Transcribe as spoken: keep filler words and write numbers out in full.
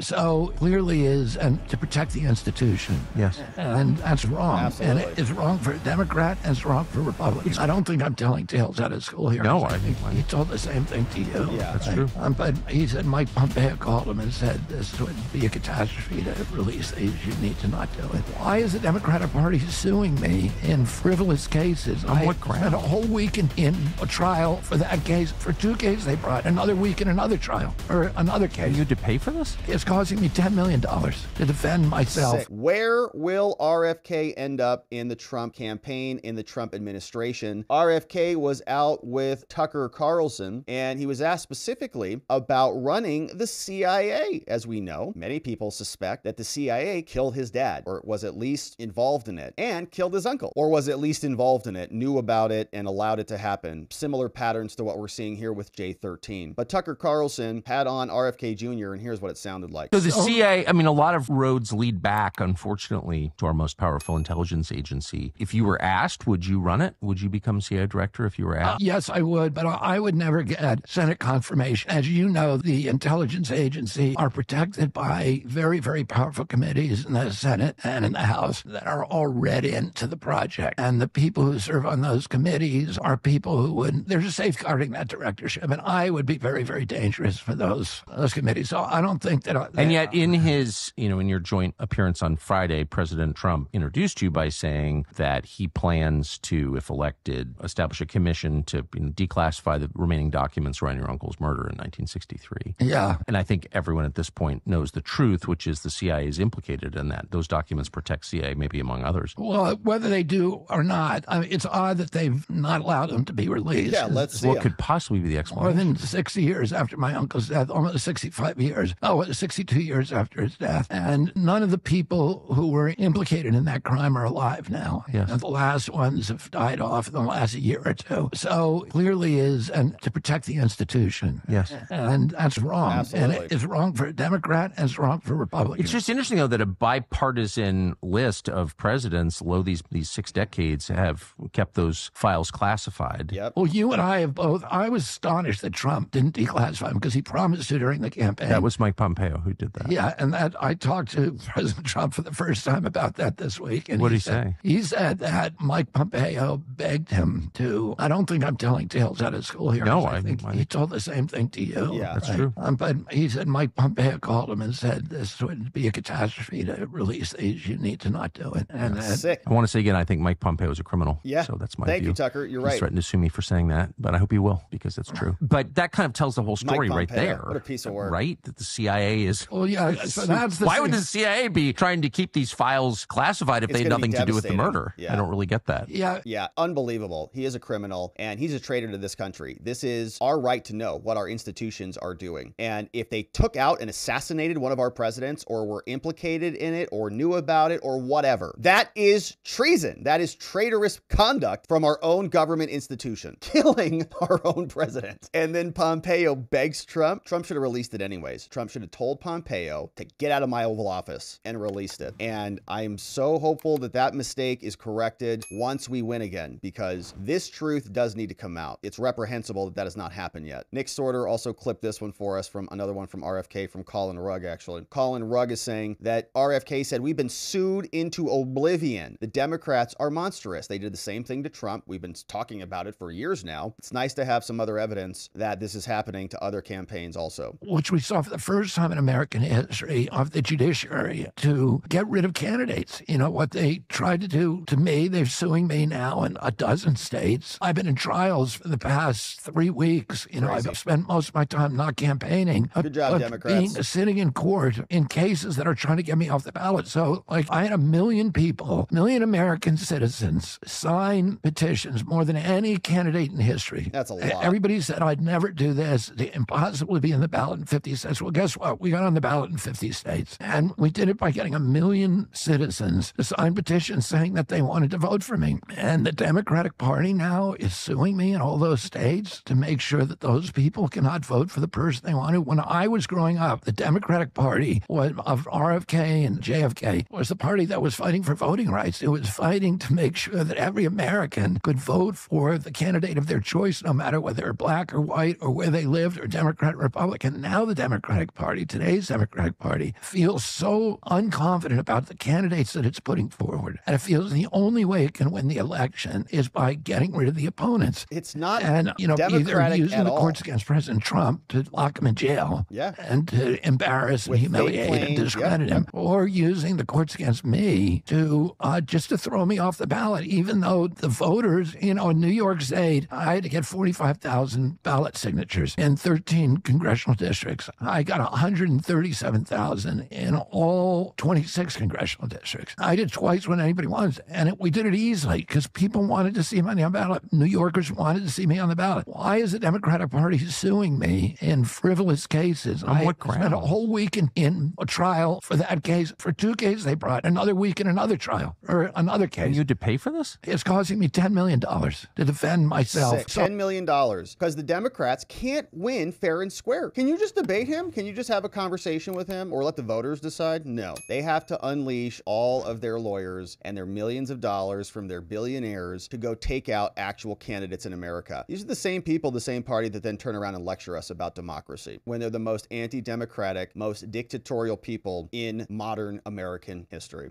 So clearly is, and to protect the institution. Yes. And that's wrong. Absolutely. And it's wrong for a Democrat and it's wrong for Republicans. I don't think I'm telling tales out of school here. No, I think he told the same thing to you. Yeah, that's true. Um, but he said Mike Pompeo called him and said this would be a catastrophe to release these. You need to not do it. Why is the Democratic Party suing me in frivolous cases? On what ground? I spent a whole week in, in a trial for that case. For two cases they brought another week in another trial or another case. And you had to pay for this? It's causing me ten million dollars to defend myself. Sick. Where will R F K end up in the Trump campaign, in the Trump administration? R F K was out with Tucker Carlson, and he was asked specifically about running the C I A. As we know, many people suspect that the C I A killed his dad, or was at least involved in it, and killed his uncle, or was at least involved in it, knew about it, and allowed it to happen. Similar patterns to what we're seeing here with J thirteen. But Tucker Carlson had on R F K Junior, and here's what it sounded like. Like. So the C I A, I mean, a lot of roads lead back, unfortunately, to our most powerful intelligence agency. If you were asked, would you run it? Would you become C I A director if you were asked? Uh, yes, I would, but I would never get Senate confirmation. As you know, the intelligence agency are protected by very, very powerful committees in the Senate and in the House that are all read into the project. And the people who serve on those committees are people who would, they're just safeguarding that directorship. And I would be very, very dangerous for those, those committees. So I don't think that I, And yet in his, you know, in your joint appearance on Friday, President Trump introduced you by saying that he plans to, if elected, establish a commission to you know, declassify the remaining documents around your uncle's murder in nineteen sixty-three. Yeah. And I think everyone at this point knows the truth, which is the C I A is implicated in that. Those documents protect C I A, maybe among others. Well, whether they do or not, I mean, it's odd that they've not allowed them to be released. Yeah, let's see. What could possibly be the explanation? More than sixty years after my uncle's death, almost sixty-five years. Oh, sixty-five. sixty-two years after his death. And none of the people who were implicated in that crime are alive now. Yes. And the last ones have died off in the last year or two. So clearly is, and to protect the institution. Yes. And that's wrong. Absolutely. And it's wrong for a Democrat and it's wrong for Republicans. It's just interesting, though, that a bipartisan list of presidents low these, these six decades have kept those files classified. Yep. Well, you and I have both. I was astonished that Trump didn't declassify them because he promised to during the campaign. That was Mike Pompeo. Who did that? Yeah, and that I talked to President Trump for the first time about that this week. And what did he say? He said that Mike Pompeo begged him to. I don't think I'm telling tales out of school here. No, I, I think he told the same thing to you. Yeah, that's right? True. Um, but he said Mike Pompeo called him and said this would be a catastrophe to release these. You need to not do it. And that's sick. I want to say again, I think Mike Pompeo is a criminal. Yeah. So that's my Thank view. you, Tucker. You're He's right. He's threatened to sue me for saying that, but I hope he will because it's true. But that kind of tells the whole story Mike Pompeo, right there. What a piece of work. Right? That the C I A is. Well, yeah, so that's the Why thing. would the C I A be trying to keep these files classified if it's they had nothing to do with the murder? Yeah. I don't really get that. Yeah. Yeah. Unbelievable. He is a criminal and he's a traitor to this country. This is our right to know what our institutions are doing. And if they took out and assassinated one of our presidents or were implicated in it or knew about it or whatever, that is treason. That is traitorous conduct from our own government institution, killing our own president. And then Pompeo begs Trump. Trump should have released it anyways. Trump should have told Pompeo to get out of my Oval Office and released it. And I'm so hopeful that that mistake is corrected once we win again, because this truth does need to come out. It's reprehensible that that has not happened yet. Nick Sorter also clipped this one for us from another one from R F K, from Colin Rugg, actually. Colin Rugg is saying that R F K said, we've been sued into oblivion. The Democrats are monstrous. They did the same thing to Trump. We've been talking about it for years now. It's nice to have some other evidence that this is happening to other campaigns also. Which we saw for the first time in America. American history of the judiciary to get rid of candidates. You know, what they tried to do to me, they're suing me now in a dozen states. I've been in trials for the past three weeks. You know, Crazy. I've spent most of my time not campaigning. Good job, Democrats. Being, sitting in court in cases that are trying to get me off the ballot. So, like, I had a million people, million American citizens sign petitions more than any candidate in history. That's a lot. Everybody said, I'd never do this. It's impossible to be in the ballot in fifty states. Well, guess what? We got on the ballot in fifty states. And we did it by getting a million citizens to sign petitions saying that they wanted to vote for me. And the Democratic Party now is suing me in all those states to make sure that those people cannot vote for the person they wanted. When I was growing up, the Democratic Party was, of R F K and J F K was the party that was fighting for voting rights. It was fighting to make sure that every American could vote for the candidate of their choice, no matter whether they're black or white or where they lived or Democrat or Republican. Now the Democratic Party today today's Democratic Party feels so unconfident about the candidates that it's putting forward. And it feels the only way it can win the election is by getting rid of the opponents. It's not and, you know, Democratic either using the all. courts against President Trump to lock him in jail yeah. and to embarrass With and humiliate claims, and discredit yep. him, or using the courts against me to uh, just to throw me off the ballot, even though the voters, you know, in New York State, I had to get forty-five thousand ballot signatures in thirteen congressional districts. I got one hundred thirty-seven thousand in all twenty-six congressional districts. I did twice what anybody wants, and it, we did it easily because people wanted to see me on the ballot. New Yorkers wanted to see me on the ballot. Why is the Democratic Party suing me in frivolous cases? On what ground? I spent a whole week in, in a trial for that case. For two cases, they brought another week in another trial or another case. And you had to pay for this? It's costing me ten million dollars to defend myself. Sick. ten million dollars because the Democrats can't win fair and square. Can you just debate him? Can you just have a conversation with him or let the voters decide? No. They have to unleash all of their lawyers and their millions of dollars from their billionaires to go take out actual candidates in America. These are the same people, the same party that then turn around and lecture us about democracy when they're the most anti-democratic, most dictatorial people in modern American history.